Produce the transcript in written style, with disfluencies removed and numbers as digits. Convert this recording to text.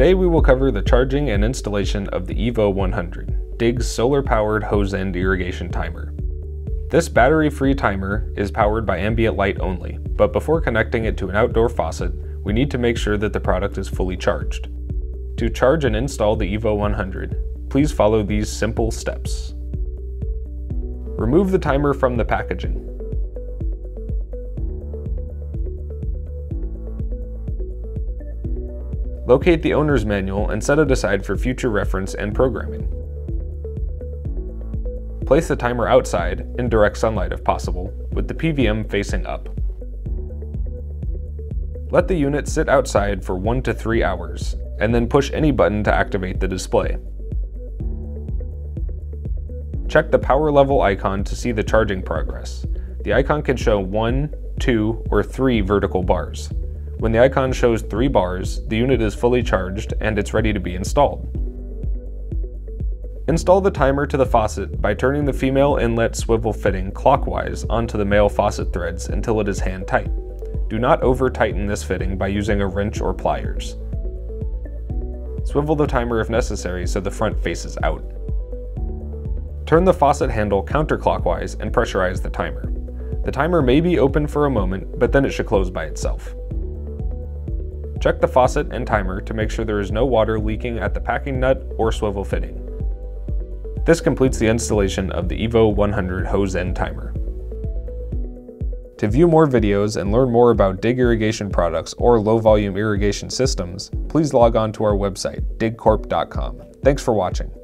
Today we will cover the charging and installation of the EVO 100, DIG's solar-powered hose end irrigation timer. This battery-free timer is powered by ambient light only, but before connecting it to an outdoor faucet, we need to make sure that the product is fully charged. To charge and install the EVO 100, please follow these simple steps. Remove the timer from the packaging. Locate the owner's manual and set it aside for future reference and programming. Place the timer outside, in direct sunlight if possible, with the PVM facing up. Let the unit sit outside for 1 to 3 hours, and then push any button to activate the display. Check the power level icon to see the charging progress. The icon can show 1, 2, or 3 vertical bars. When the icon shows 3 bars, the unit is fully charged and it's ready to be installed. Install the timer to the faucet by turning the female inlet swivel fitting clockwise onto the male faucet threads until it is hand tight. Do not over-tighten this fitting by using a wrench or pliers. Swivel the timer if necessary so the front faces out. Turn the faucet handle counterclockwise and pressurize the timer. The timer may be open for a moment, but then it should close by itself. Check the faucet and timer to make sure there is no water leaking at the packing nut or swivel fitting. This completes the installation of the EVO 100 hose end timer. To view more videos and learn more about DIG irrigation products or low volume irrigation systems, please log on to our website, digcorp.com. Thanks for watching.